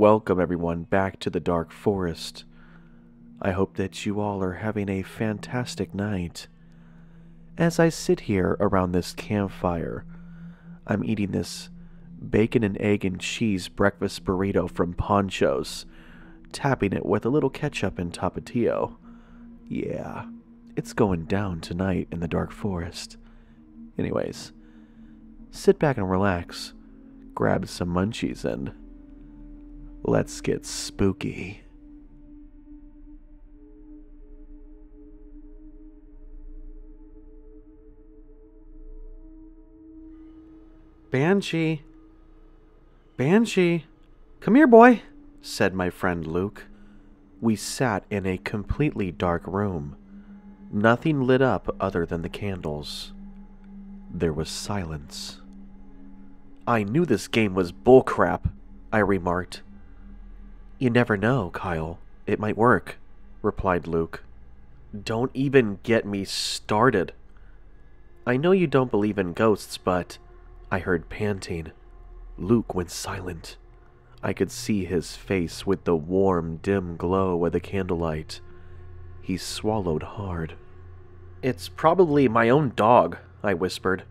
Welcome everyone back to the Dark Forest. I hope that you all are having a fantastic night. As I sit here around this campfire, I'm eating this bacon and egg and cheese breakfast burrito from Poncho's, tapping it with a little ketchup and tapatio. Yeah, it's going down tonight in the Dark Forest. Anyways, sit back and relax, grab some munchies, and let's get spooky. Banshee! Banshee! Come here, boy! Said my friend Luke. We sat in a completely dark room. Nothing lit up other than the candles. There was silence. I knew this game was bullcrap, I remarked. You never know, Kyle. It might work, replied Luke. Don't even get me started. I know you don't believe in ghosts, but... I heard panting. Luke went silent. I could see his face with the warm, dim glow of the candlelight. He swallowed hard. It's probably my own dog, I whispered.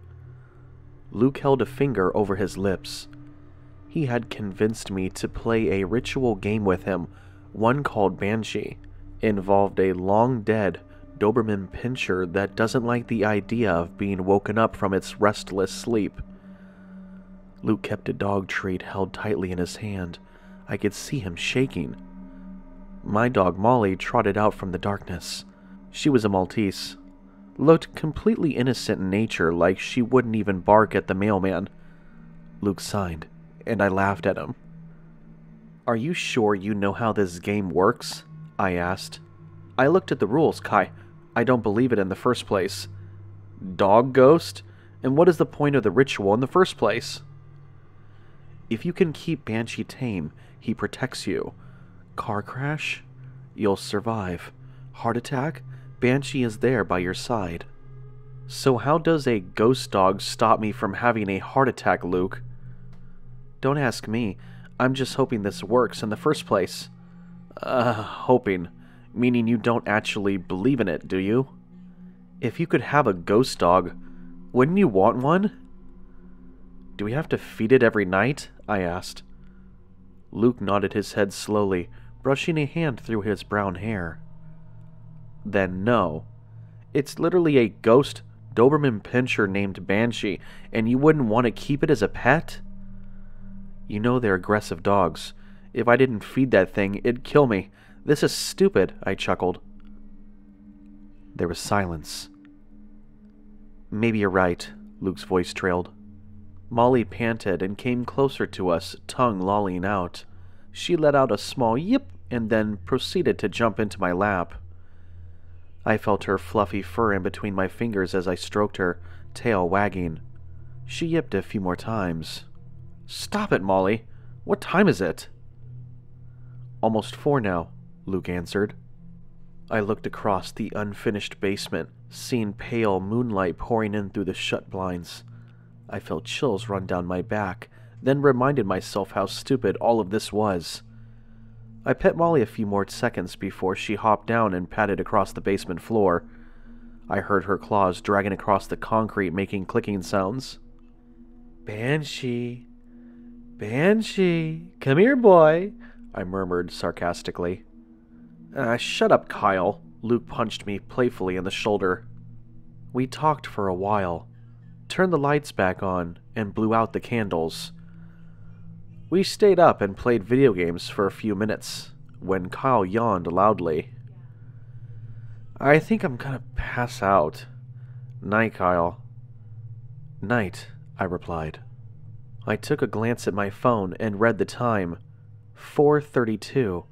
Luke held a finger over his lips. He had convinced me to play a ritual game with him, one called Banshee. Involved a long-dead Doberman Pinscher that doesn't like the idea of being woken up from its restless sleep. Luke kept a dog treat held tightly in his hand. I could see him shaking. My dog Molly trotted out from the darkness. She was a Maltese. Looked completely innocent in nature, like she wouldn't even bark at the mailman. Luke sighed, and I laughed at him. Are you sure you know how this game works? I asked. I looked at the rules, Kai. I don't believe it in the first place. Dog ghost? And what is the point of the ritual in the first place? If you can keep Banshee tame, he protects you. Car crash? You'll survive. Heart attack? Banshee is there by your side. So how does a ghost dog stop me from having a heart attack, Luke? Don't ask me. I'm just hoping this works in the first place. Hoping. Meaning you don't actually believe in it, do you? If you could have a ghost dog, wouldn't you want one? Do we have to feed it every night? I asked. Luke nodded his head slowly, brushing a hand through his brown hair. Then no. It's literally a ghost Doberman Pinscher named Banshee, and you wouldn't want to keep it as a pet? You know they're aggressive dogs. If I didn't feed that thing, it'd kill me. This is stupid, I chuckled. There was silence. Maybe you're right, Luke's voice trailed. Molly panted and came closer to us, tongue lolling out. She let out a small yip and then proceeded to jump into my lap. I felt her fluffy fur in between my fingers as I stroked her, tail wagging. She yipped a few more times. Stop it, Molly. What time is it? Almost 4 now, Luke answered. I looked across the unfinished basement, seeing pale moonlight pouring in through the shut blinds. I felt chills run down my back, then reminded myself how stupid all of this was. I pet Molly a few more seconds before she hopped down and padded across the basement floor. I heard her claws dragging across the concrete, making clicking sounds. Banshee! Banshee! Come here, boy! I murmured sarcastically. Shut up, Kyle. Luke punched me playfully in the shoulder. We talked for a while, turned the lights back on, and blew out the candles. We stayed up and played video games for a few minutes, when Kyle yawned loudly. I think I'm gonna pass out. Night, Kyle. Night, I replied. I took a glance at my phone and read the time. 4:32.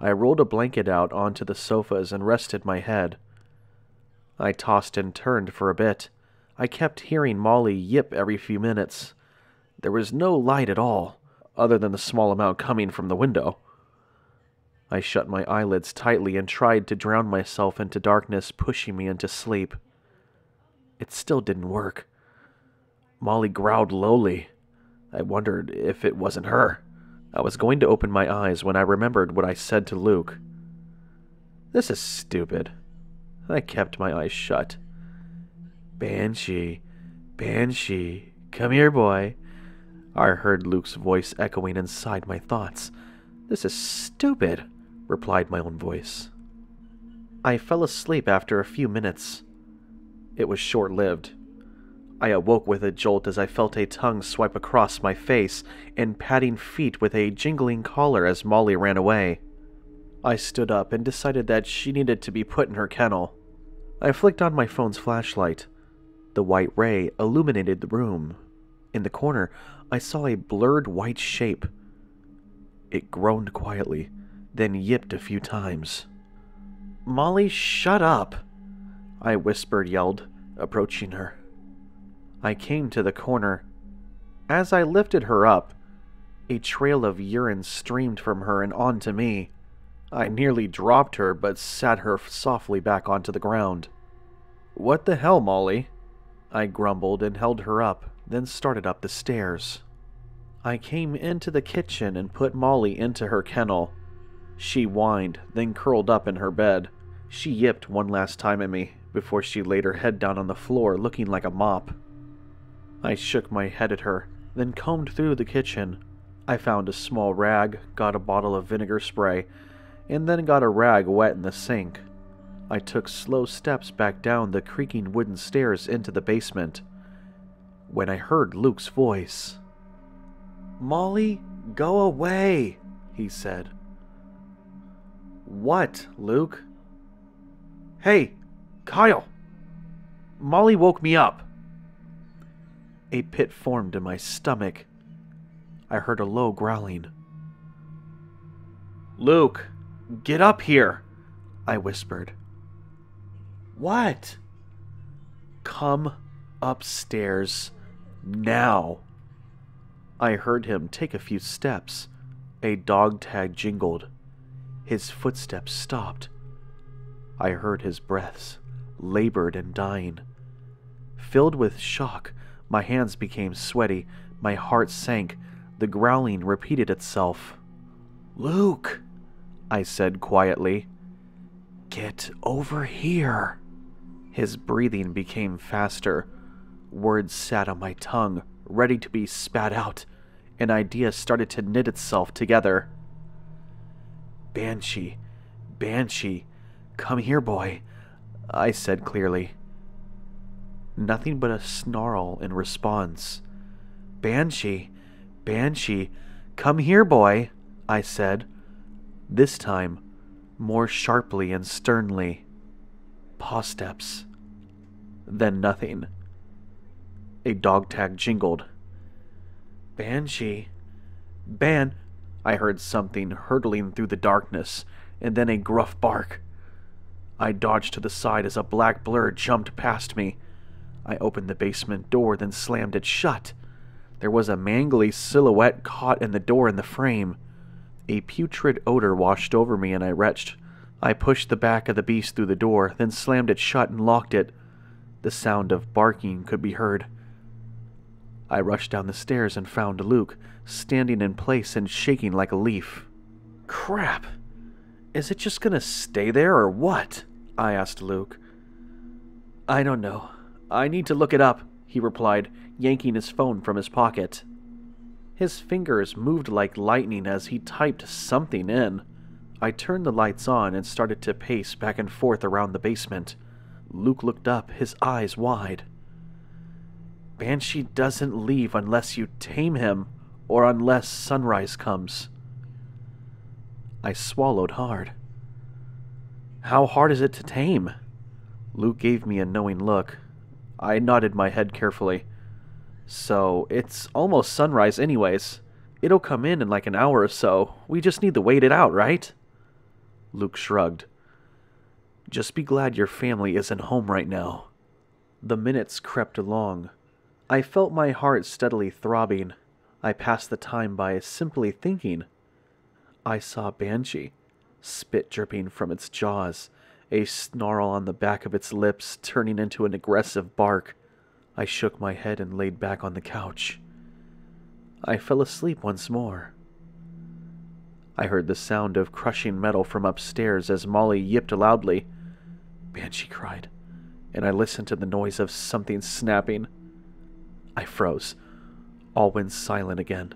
I rolled a blanket out onto the sofas and rested my head. I tossed and turned for a bit. I kept hearing Molly yip every few minutes. There was no light at all, other than the small amount coming from the window. I shut my eyelids tightly and tried to drown myself into darkness, pushing me into sleep. It still didn't work. Molly growled lowly. I wondered if it wasn't her. I was going to open my eyes when I remembered what I said to Luke. This is stupid. I kept my eyes shut. Banshee, Banshee, come here, boy. I heard Luke's voice echoing inside my thoughts. This is stupid, replied my own voice. I fell asleep after a few minutes. It was short-lived. I awoke with a jolt as I felt a tongue swipe across my face and padding feet with a jingling collar as Molly ran away. I stood up and decided that she needed to be put in her kennel. I flicked on my phone's flashlight. The white ray illuminated the room. In the corner, I saw a blurred white shape. It groaned quietly, then yipped a few times. "Molly, shut up!" I yelled, approaching her. I came to the corner. As I lifted her up, a trail of urine streamed from her and onto me. I nearly dropped her, but sat her softly back onto the ground. "What the hell, Molly?" I grumbled and held her up, then started up the stairs. I came into the kitchen and put Molly into her kennel. She whined, then curled up in her bed. She yipped one last time at me, before she laid her head down on the floor looking like a mop. I shook my head at her, then combed through the kitchen. I found a small rag, got a bottle of vinegar spray, and then got a rag wet in the sink. I took slow steps back down the creaking wooden stairs into the basement, when I heard Luke's voice. "Molly, go away," he said. "What, Luke?" "Hey, Kyle! Molly woke me up!" A pit formed in my stomach. I heard a low growling. "Luke, get up here!" I whispered. "What?" "Come upstairs now!" I heard him take a few steps. A dog tag jingled. His footsteps stopped. I heard his breaths, labored and dying. Filled with shock, my hands became sweaty, my heart sank, the growling repeated itself. "Luke," I said quietly, "get over here." His breathing became faster. Words sat on my tongue, ready to be spat out. An idea started to knit itself together. "Banshee, Banshee, come here, boy," I said clearly. Nothing but a snarl in response. "Banshee, Banshee, come here, boy," I said, this time more sharply and sternly. Paw steps, then nothing. A dog tag jingled. "Banshee, Ban—" I heard something hurtling through the darkness, and then a gruff bark. I dodged to the side as a black blur jumped past me. I opened the basement door, then slammed it shut. There was a mangly silhouette caught in the door in the frame. A putrid odor washed over me, and I retched. I pushed the back of the beast through the door, then slammed it shut and locked it. The sound of barking could be heard. I rushed down the stairs and found Luke, standing in place and shaking like a leaf. "Crap! Is it just gonna stay there or what?" I asked Luke. "I don't know. I need to look it up," he replied, yanking his phone from his pocket. His fingers moved like lightning as he typed something in. I turned the lights on and started to pace back and forth around the basement. Luke looked up, his eyes wide. "Banshee doesn't leave unless you tame him, or unless sunrise comes." I swallowed hard. "How hard is it to tame?" Luke gave me a knowing look. I nodded my head carefully. "So, it's almost sunrise anyways. It'll come in like an hour or so. We just need to wait it out, right?" Luke shrugged. "Just be glad your family isn't home right now." The minutes crept along. I felt my heart steadily throbbing. I passed the time by simply thinking. I saw Banshee, spit dripping from its jaws, a snarl on the back of its lips turning into an aggressive bark. I shook my head and laid back on the couch. I fell asleep once more. I heard the sound of crushing metal from upstairs as Molly yipped loudly. "Man," she cried, and I listened to the noise of something snapping. I froze. All went silent again.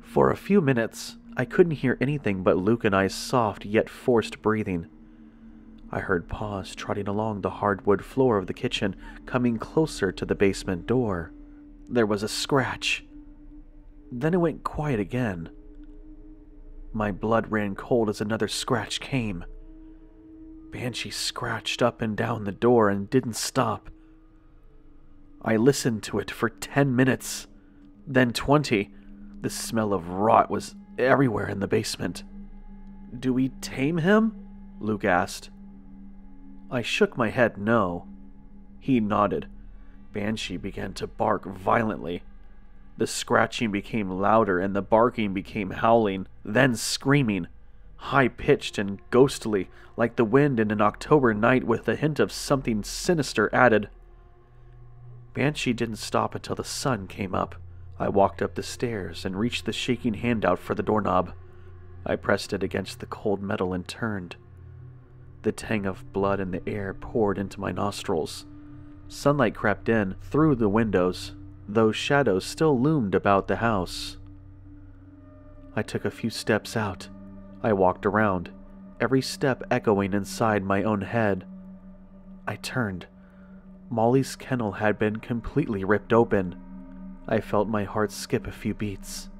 For a few minutes, I couldn't hear anything but Luke and I's soft yet forced breathing. I heard paws trotting along the hardwood floor of the kitchen, coming closer to the basement door. There was a scratch. Then it went quiet again. My blood ran cold as another scratch came. Banshee scratched up and down the door and didn't stop. I listened to it for 10 minutes, then 20. The smell of rot was everywhere in the basement. "Do we tame him?" Luke asked. I shook my head no. He nodded. Banshee began to bark violently. The scratching became louder and the barking became howling, then screaming, high-pitched and ghostly, like the wind in an October night with a hint of something sinister added. Banshee didn't stop until the sun came up. I walked up the stairs and reached the shaking hand out for the doorknob. I pressed it against the cold metal and turned. The tang of blood in the air poured into my nostrils. Sunlight crept in through the windows, though shadows still loomed about the house. I took a few steps out. I walked around, every step echoing inside my own head. I turned. Molly's kennel had been completely ripped open. I felt my heart skip a few beats.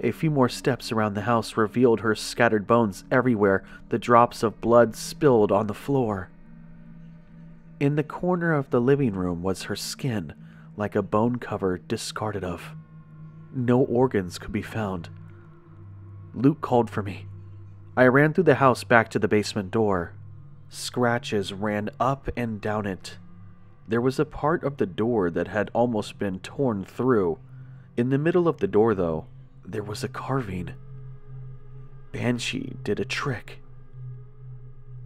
A few more steps around the house revealed her scattered bones everywhere, the drops of blood spilled on the floor. In the corner of the living room was her skin, like a bone cover discarded of. No organs could be found. Luke called for me. I ran through the house back to the basement door. Scratches ran up and down it. There was a part of the door that had almost been torn through. In the middle of the door, though, there was a carving. Banshee did a trick,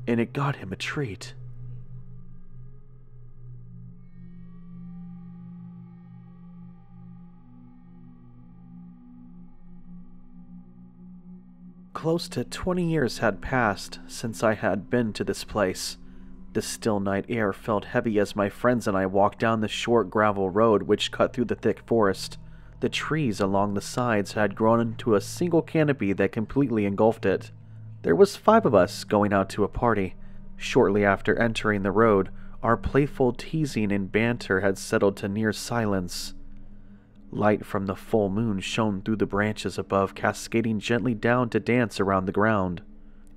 and it got him a treat. Close to 20 years had passed since I had been to this place. The still night air felt heavy as my friends and I walked down the short gravel road which cut through the thick forest. The trees along the sides had grown into a single canopy that completely engulfed it. There was 5 of us going out to a party. Shortly after entering the road, our playful teasing and banter had settled to near silence. Light from the full moon shone through the branches above, cascading gently down to dance around the ground.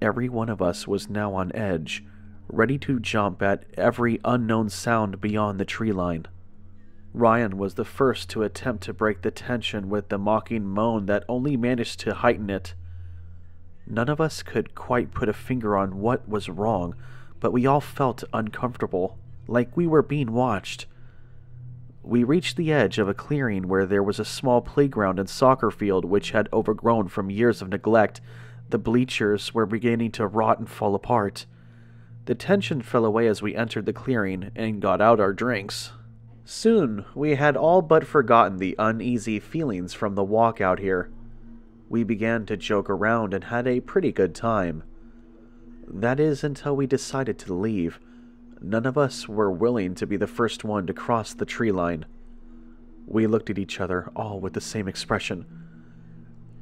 Every one of us was now on edge, ready to jump at every unknown sound beyond the tree line. Ryan was the first to attempt to break the tension with the mocking moan that only managed to heighten it. None of us could quite put a finger on what was wrong, but we all felt uncomfortable, like we were being watched. We reached the edge of a clearing where there was a small playground and soccer field which had overgrown from years of neglect. The bleachers were beginning to rot and fall apart. The tension fell away as we entered the clearing and got out our drinks. Soon, we had all but forgotten the uneasy feelings from the walk out here. We began to joke around and had a pretty good time. That is, until we decided to leave. None of us were willing to be the first one to cross the tree line. We looked at each other, all with the same expression.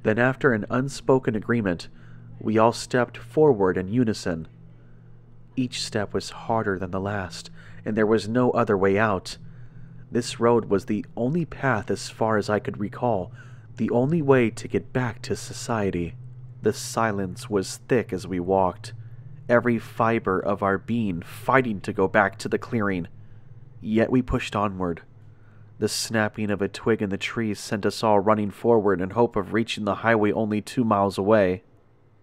Then, after an unspoken agreement, we all stepped forward in unison. Each step was harder than the last, and there was no other way out. This road was the only path, as far as I could recall, the only way to get back to society. The silence was thick as we walked, every fiber of our being fighting to go back to the clearing. Yet we pushed onward. The snapping of a twig in the trees sent us all running forward in hope of reaching the highway only 2 miles away.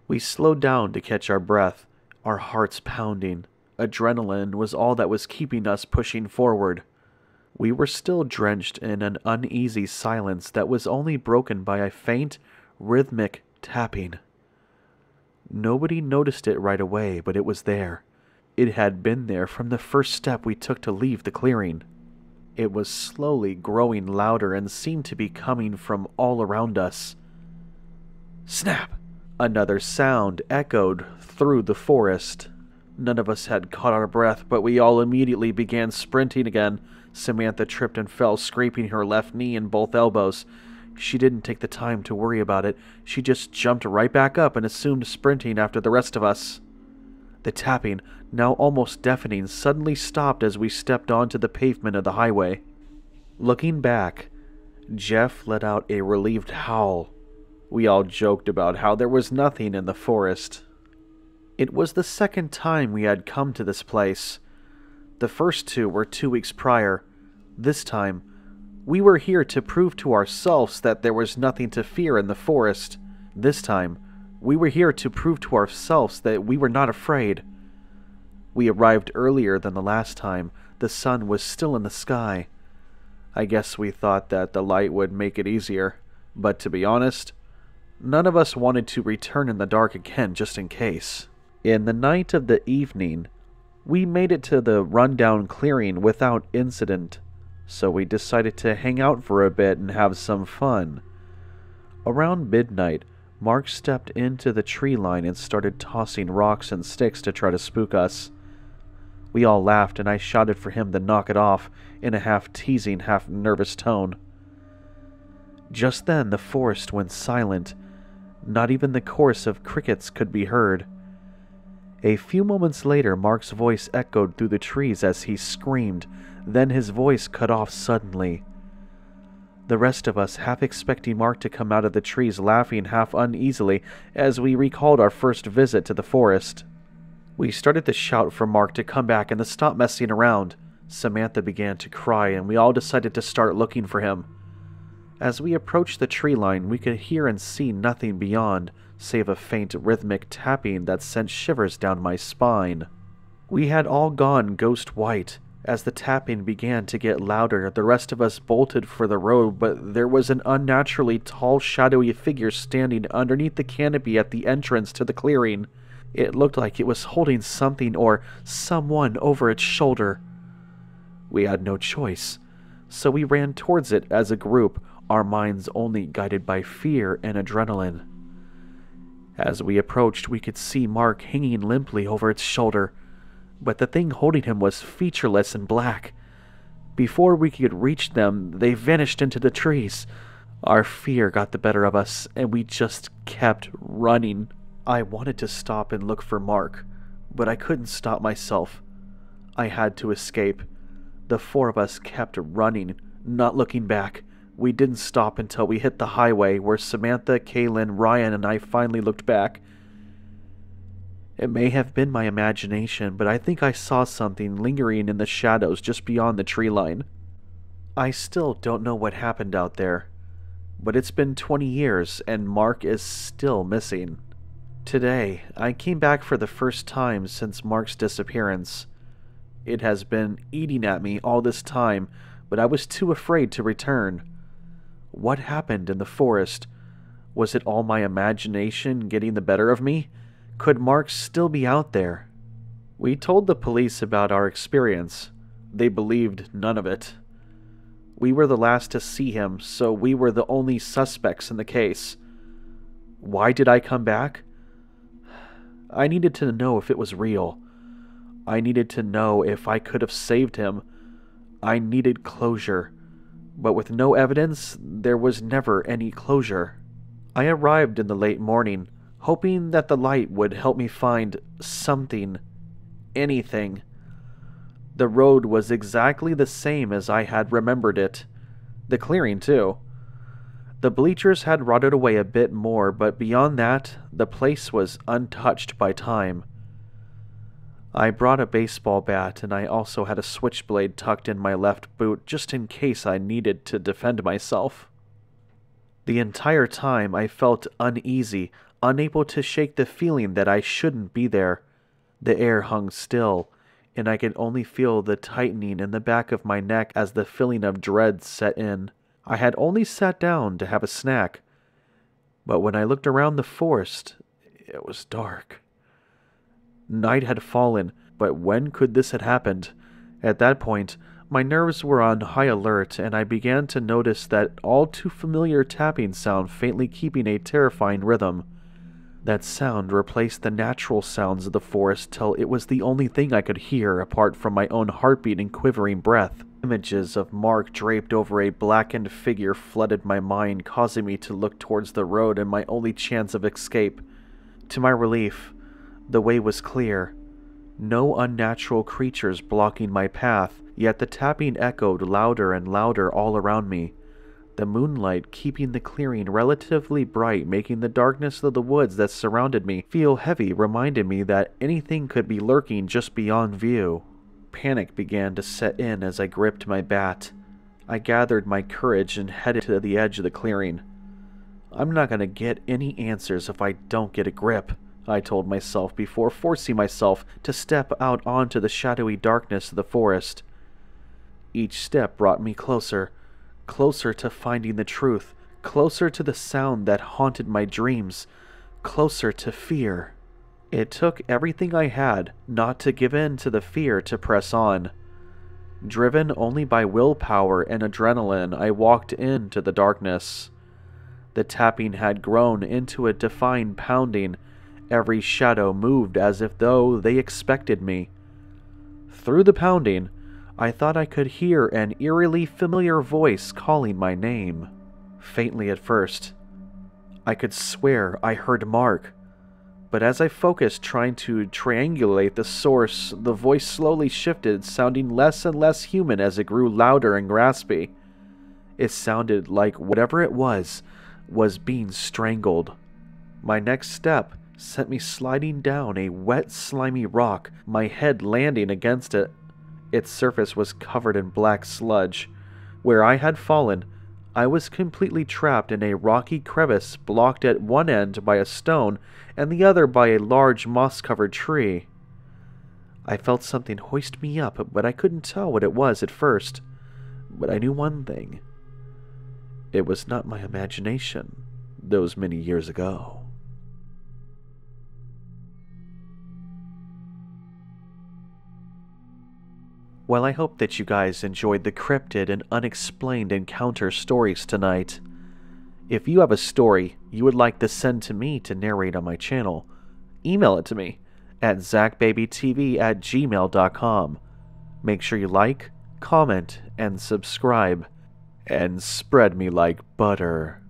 We slowed down to catch our breath, our hearts pounding. Adrenaline was all that was keeping us pushing forward. We were still drenched in an uneasy silence that was only broken by a faint, rhythmic tapping. Nobody noticed it right away, but it was there. It had been there from the first step we took to leave the clearing. It was slowly growing louder and seemed to be coming from all around us. Snap! Another sound echoed through the forest. None of us had caught our breath, but we all immediately began sprinting again. Samantha tripped and fell, scraping her left knee and both elbows. She didn't take the time to worry about it. She just jumped right back up and assumed sprinting after the rest of us. The tapping, now almost deafening, suddenly stopped as we stepped onto the pavement of the highway. Looking back, Jeff let out a relieved howl. We all joked about how there was nothing in the forest. It was the second time we had come to this place. The first two were 2 weeks prior. This time, we were here to prove to ourselves that there was nothing to fear in the forest. This time, we were here to prove to ourselves that we were not afraid. We arrived earlier than the last time. The sun was still in the sky. I guess we thought that the light would make it easier, but to be honest, none of us wanted to return in the dark again, just in case. In the night of the evening, we made it to the rundown clearing without incident, so we decided to hang out for a bit and have some fun. Around midnight, Mark stepped into the tree line and started tossing rocks and sticks to try to spook us. We all laughed, and I shouted for him to knock it off in a half-teasing, half-nervous tone. Just then, the forest went silent. Not even the chorus of crickets could be heard. A few moments later, Mark's voice echoed through the trees as he screamed, then his voice cut off suddenly. The rest of us, half expecting Mark to come out of the trees laughing half uneasily as we recalled our first visit to the forest. We started to shout for Mark to come back and to stop messing around. Samantha began to cry, and we all decided to start looking for him. As we approached the tree line, we could hear and see nothing beyond, save a faint rhythmic tapping that sent shivers down my spine. We had all gone ghost white. As the tapping began to get louder, the rest of us bolted for the road, but there was an unnaturally tall, shadowy figure standing underneath the canopy at the entrance to the clearing. It looked like it was holding something or someone over its shoulder. We had no choice, so we ran towards it as a group, our minds only guided by fear and adrenaline. As we approached, we could see Mark hanging limply over its shoulder, but the thing holding him was featureless and black. Before we could reach them, they vanished into the trees. Our fear got the better of us, and we just kept running. I wanted to stop and look for Mark, but I couldn't stop myself. I had to escape. The four of us kept running, not looking back. We didn't stop until we hit the highway, where Samantha, Kaylin, Ryan, and I finally looked back. It may have been my imagination, but I think I saw something lingering in the shadows just beyond the tree line. I still don't know what happened out there, but it's been 20 years and Mark is still missing. Today, I came back for the first time since Mark's disappearance. It has been eating at me all this time, but I was too afraid to return. What happened in the forest? Was it all my imagination getting the better of me? Could Mark still be out there? We told the police about our experience. They believed none of it. We were the last to see him, so we were the only suspects in the case. Why did I come back? I needed to know if it was real. I needed to know if I could have saved him. I needed closure. But with no evidence, there was never any closure. I arrived in the late morning, hoping that the light would help me find something, anything. The road was exactly the same as I had remembered it. The clearing, too. The bleachers had rotted away a bit more, but beyond that, the place was untouched by time. I brought a baseball bat, and I also had a switchblade tucked in my left boot just in case I needed to defend myself. The entire time I felt uneasy, unable to shake the feeling that I shouldn't be there. The air hung still, and I could only feel the tightening in the back of my neck as the feeling of dread set in. I had only sat down to have a snack, but when I looked around the forest, it was dark. Night had fallen, but when could this have happened? At that point, my nerves were on high alert, and I began to notice that all too familiar tapping sound faintly keeping a terrifying rhythm. That sound replaced the natural sounds of the forest till it was the only thing I could hear apart from my own heartbeat and quivering breath. Images of Mark draped over a blackened figure flooded my mind, causing me to look towards the road and my only chance of escape. To my relief, the way was clear. No unnatural creatures blocking my path, yet the tapping echoed louder and louder all around me. The moonlight keeping the clearing relatively bright, making the darkness of the woods that surrounded me feel heavy, reminded me that anything could be lurking just beyond view. Panic began to set in as I gripped my bat. I gathered my courage and headed to the edge of the clearing. I'm not going to get any answers if I don't get a grip, I told myself before forcing myself to step out onto the shadowy darkness of the forest. Each step brought me closer, closer to finding the truth, closer to the sound that haunted my dreams, closer to fear. It took everything I had not to give in to the fear to press on. Driven only by willpower and adrenaline, I walked into the darkness. The tapping had grown into a defined pounding. Every shadow moved as if though they expected me. Through the pounding, I thought I could hear an eerily familiar voice calling my name. Faintly at first, I could swear I heard Mark. But as I focused trying to triangulate the source, the voice slowly shifted, sounding less and less human as it grew louder and raspy. It sounded like whatever it was being strangled. My next step sent me sliding down a wet, slimy rock, my head landing against it. Its surface was covered in black sludge. Where I had fallen, I was completely trapped in a rocky crevice blocked at one end by a stone and the other by a large moss-covered tree. I felt something hoist me up, but I couldn't tell what it was at first. But I knew one thing. It was not my imagination those many years ago. Well, I hope that you guys enjoyed the cryptid and unexplained encounter stories tonight. If you have a story you would like to send to me to narrate on my channel, email it to me at zakbabytv@gmail.com. Make sure you like, comment, and subscribe, and spread me like butter.